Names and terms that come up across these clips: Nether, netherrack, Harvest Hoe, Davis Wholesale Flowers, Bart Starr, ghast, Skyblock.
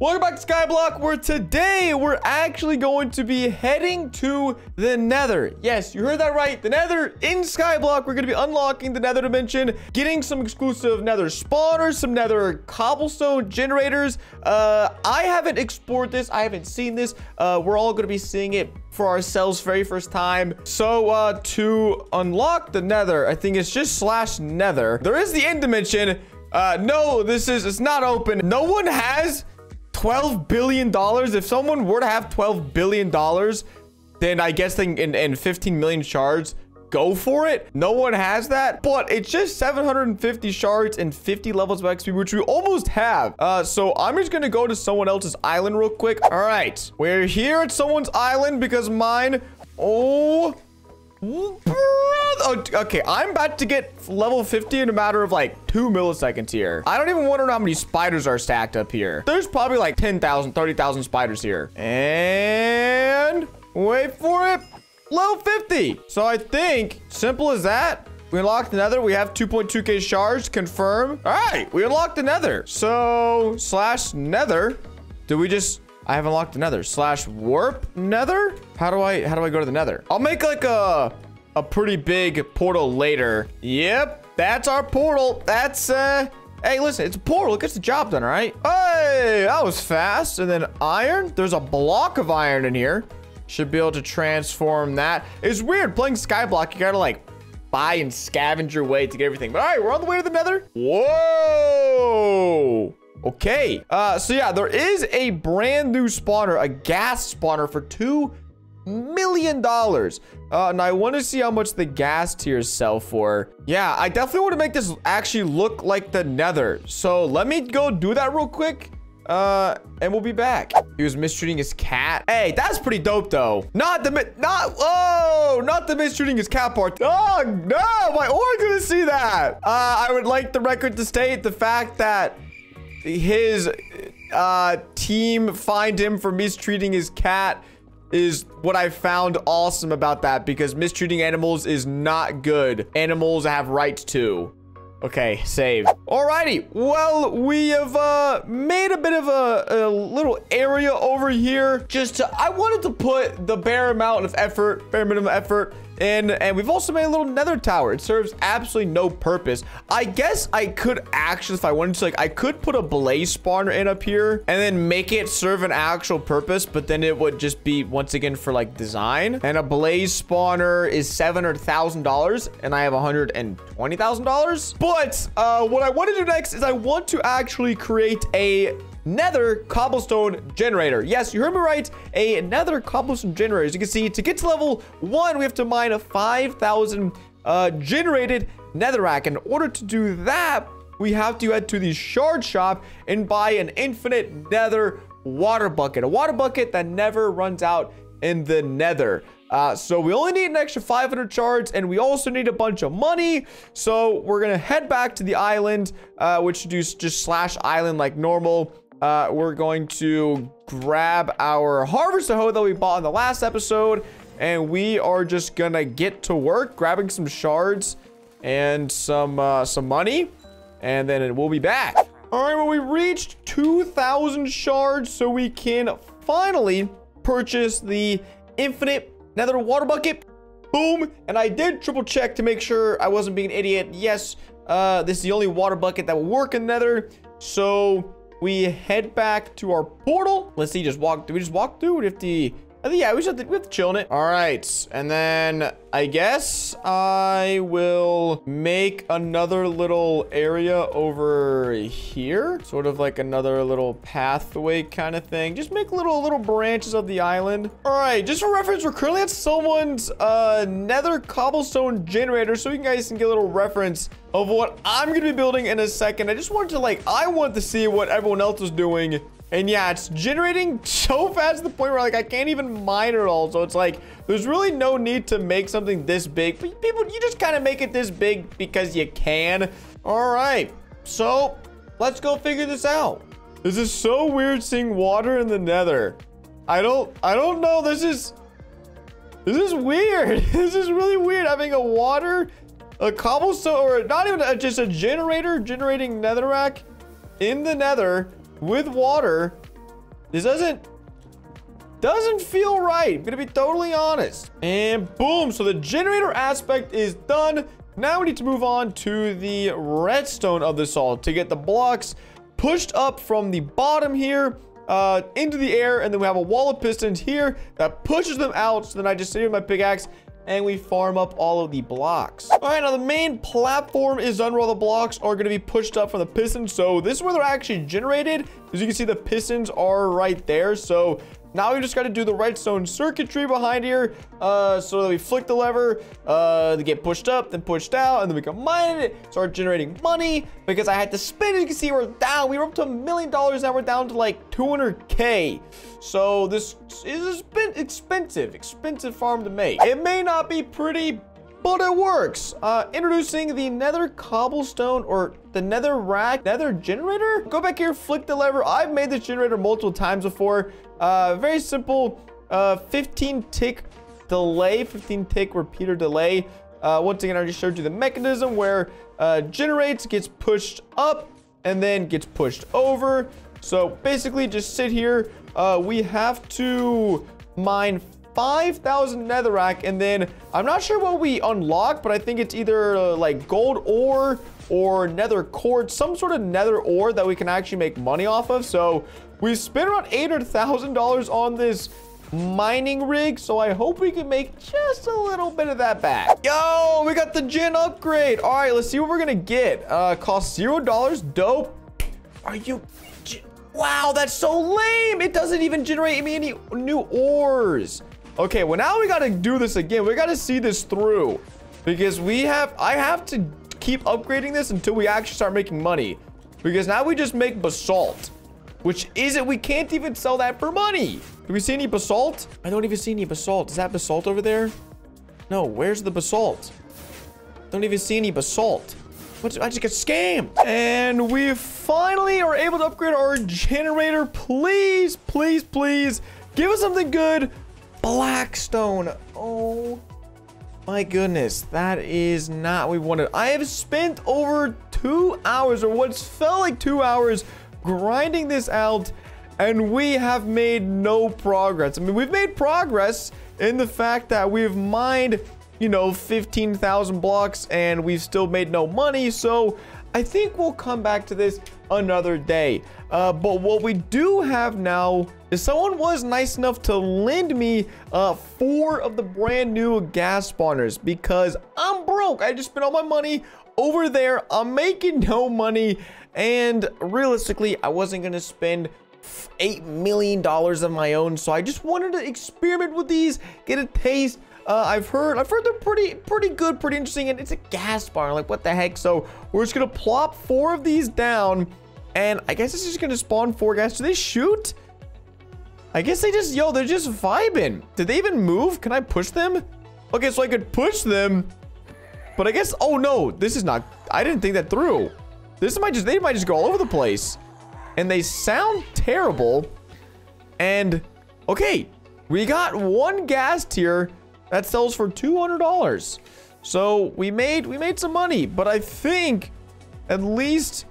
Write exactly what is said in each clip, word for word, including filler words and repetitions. Welcome back to Skyblock, where today we're actually going to be heading to the Nether. Yes, you heard that right. The Nether in Skyblock. We're going to be unlocking the Nether dimension, getting some exclusive Nether spawners, some Nether cobblestone generators. Uh, I haven't explored this. I haven't seen this. Uh, we're all going to be seeing it for ourselves very first time. So uh, to unlock the Nether, I think it's just slash Nether. There is the end dimension. Uh, no, this is, it's not open. No one has twelve billion dollars. If someone were to have twelve billion dollars, then I guess they can, and fifteen million shards, go for it. No one has that, but it's just seven hundred fifty shards and fifty levels of X P, which we almost have. Uh so I'm just gonna go to someone else's island real quick. All right, we're here at someone's island because mine, oh brother. Okay, I'm about to get level fifty in a matter of like two milliseconds here. I don't even wonder how many spiders are stacked up here. There's probably like ten thousand, thirty thousand spiders here. And wait for it, level fifty. So I think, simple as that. We unlocked another. We have two point two K shards, confirm. All right, we unlocked another. So slash Nether, did we just, I haven't locked another slash warp Nether. How do I, how do I go to the Nether? I'll make like a, a pretty big portal later. Yep. That's our portal. That's uh, hey, listen, it's a portal. It gets the job done. All right. Hey, that was fast. And then iron, there's a block of iron in here. Should be able to transform that. It's weird playing Skyblock. You got to like buy and scavenge your way to get everything. But all right, we're on the way to the Nether. Whoa. Okay, uh, so yeah, there is a brand new spawner, a gas spawner for two million dollars. Uh, and I want to see how much the gas tiers sell for. Yeah, I definitely want to make this actually look like the Nether. So let me go do that real quick. Uh, and we'll be back. He was mistreating his cat. Hey, that's pretty dope though. Not the, not, oh, not the mistreating his cat part. Oh no, my org's gonna see that. Uh, I would like the record to state the fact that his uh team fined him for mistreating his cat is what I found awesome about that, because mistreating animals is not good. Animals have rights too. Okay, save. Alrighty, well, we have uh made a bit of a, a little area over here just to, I wanted to put the bare amount of effort, bare minimum effort in, and we've also made a little Nether tower. It serves absolutely no purpose. I guess I could actually, if I wanted to, like, I could put a blaze spawner in up here and then make it serve an actual purpose, but then it would just be once again for like design. And a blaze spawner is seven hundred thousand dollars, and I have one hundred twenty thousand dollars. But uh, what I want to do next is I want to actually create a Nether cobblestone generator. Yes, you heard me right, a Nether cobblestone generator. As you can see, to get to level one, we have to mine a five thousand uh generated netherrack. In order to do that, we have to head to the shard shop and buy an infinite Nether water bucket, a water bucket that never runs out in the Nether. Uh, so we only need an extra five hundred shards, and we also need a bunch of money. So we're gonna head back to the island, uh, which do just slash island like normal. Uh, we're going to grab our Harvest Hoe that we bought in the last episode, and we are just gonna get to work grabbing some shards and some uh, some money, and then we'll be back. All right, well, we reached two thousand shards, so we can finally purchase the infinite Nether water bucket. Boom. And I did triple check to make sure I wasn't being an idiot. Yes, uh, this is the only water bucket that will work in Nether. So we head back to our portal. Let's see, just walk. Do we just walk through? We have to, I think, yeah, we just have to, we have to chill in it. All right. And then I guess I will make another little area over here. Sort of like another little pathway kind of thing. Just make little, little branches of the island. All right. Just for reference, we're currently at someone's uh, Nether cobblestone generator. So you guys can get a little reference of what I'm going to be building in a second. I just wanted to like, I want to see what everyone else is doing. And yeah, it's generating so fast to the point where like I can't even mine it all. So it's like, there's really no need to make something this big. But people, you just kind of make it this big because you can. All right, so let's go figure this out. This is so weird seeing water in the Nether. I don't, I don't know. This is, this is weird. This is really weird having a water, a cobblestone, or not even a, just a generator generating netherrack in the Nether with water. This doesn't doesn't feel right. I'm gonna be totally honest. And boom, so the generator aspect is done. Now we need to move on to the redstone of this all to get the blocks pushed up from the bottom here uh into the air, and then we have a wall of pistons here that pushes them out. So then I just sit here with my pickaxe and we farm up all of the blocks. All right, now the main platform is done where all the blocks are going to be pushed up from the pistons. So this is where they're actually generated. As you can see, the pistons are right there. So now we just got to do the redstone circuitry behind here, uh, so that we flick the lever, uh, they get pushed up, then pushed out, and then we can mine it, start generating money, because I had to spend. As you can see, we're down. We were up to a million dollars, now we're down to like two hundred K. So this is been expensive, expensive farm to make. It may not be pretty, but it works. Uh, introducing the nether cobblestone, or the nether rack, nether generator. Go back here, flick the lever. I've made this generator multiple times before. Uh, very simple, uh, fifteen tick delay, fifteen tick repeater delay. Uh, once again, I already showed you the mechanism where uh, generates, gets pushed up, and then gets pushed over. So basically just sit here. Uh, we have to mine five thousand netherrack, and then I'm not sure what we unlock, but I think it's either uh, like gold ore or nether quartz, some sort of nether ore that we can actually make money off of. So we spent around eight hundred thousand dollars on this mining rig, so I hope we can make just a little bit of that back. Yo, we got the gen upgrade. All right, let's see what we're gonna get. Uh, cost zero dollars. Dope. Are you... Wow, that's so lame. It doesn't even generate me any new ores. Okay, well, now we got to do this again. We got to see this through, because we have, I have to keep upgrading this until we actually start making money, because now we just make basalt, which isn't, we can't even sell that for money. Do we see any basalt? I don't even see any basalt. Is that basalt over there? No, where's the basalt? Don't even see any basalt. What, I just got scammed. And we finally are able to upgrade our generator. Please, please, please give us something good. Blackstone. Oh my goodness, that is not what we wanted. I have spent over two hours, or what's felt like two hours, grinding this out, and we have made no progress. I mean, we've made progress in the fact that we've mined, you know, fifteen thousand blocks, and we've still made no money. So I think we'll come back to this another day. Uh, but what we do have now is someone was nice enough to lend me uh, four of the brand new gas spawners, because I'm broke. I just spent all my money over there. I'm making no money. And realistically, I wasn't going to spend eight million dollars of my own. So I just wanted to experiment with these, get a taste. Uh, I've heard, I've heard they're pretty, pretty good, pretty interesting, and it's a gas barn. Like, what the heck? So we're just gonna plop four of these down, and I guess it's just gonna spawn four guys. Do they shoot? I guess they just, yo, they're just vibing. Did they even move? Can I push them? Okay, so I could push them, but I guess, oh no, this is not. I didn't think that through. This might just, they might just go all over the place, and they sound terrible. And okay, we got one gas tier that sells for two hundred dollars. So we made we made some money, but I think at least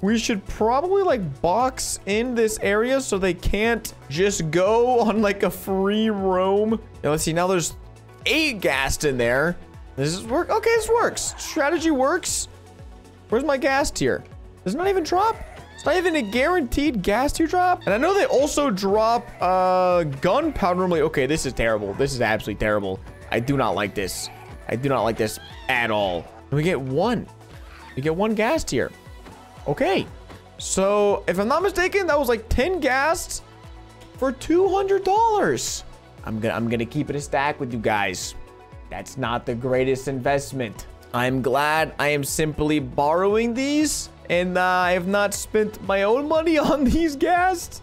we should probably like box in this area so they can't just go on like a free roam. Now let's see, now there's eight gassed in there. This is work, okay, this works. Strategy works. Where's my gas tier? Does it not even drop? It's not even a guaranteed gas tier drop. And I know they also drop uh, gunpowder normally. Okay, this is terrible. This is absolutely terrible. I do not like this. I do not like this at all. And we get one. We get one gas tier. Okay. So if I'm not mistaken, that was like ten gas for two hundred dollars. I'm gonna, I'm gonna keep it a stack with you guys. That's not the greatest investment. I'm glad I am simply borrowing these. And uh, I have not spent my own money on these ghasts.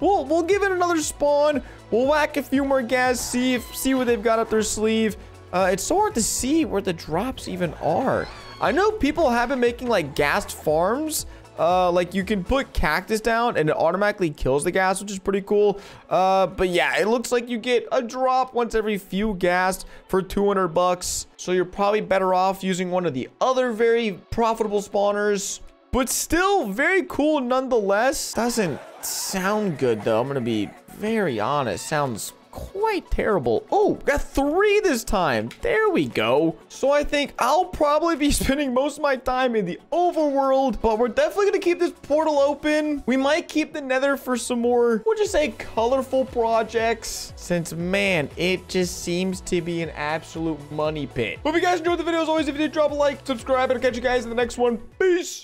We'll, we'll give it another spawn. We'll whack a few more ghasts, see, if, see what they've got up their sleeve. Uh, it's so hard to see where the drops even are. I know people have been making like ghast farms. Uh, like you can put cactus down and it automatically kills the ghast, which is pretty cool. Uh, but yeah, it looks like you get a drop once every few ghasts for two hundred bucks. So you're probably better off using one of the other very profitable spawners. but still very cool nonetheless. Doesn't sound good though, I'm gonna be very honest. Sounds quite terrible. Oh, got three this time. There we go. So I think I'll probably be spending most of my time in the overworld, but we're definitely gonna keep this portal open. We might keep the Nether for some more, we'll just say, colorful projects, since man, it just seems to be an absolute money pit. But if you guys enjoyed the video, as always, if you did, drop a like, subscribe, and I'll catch you guys in the next one. Peace.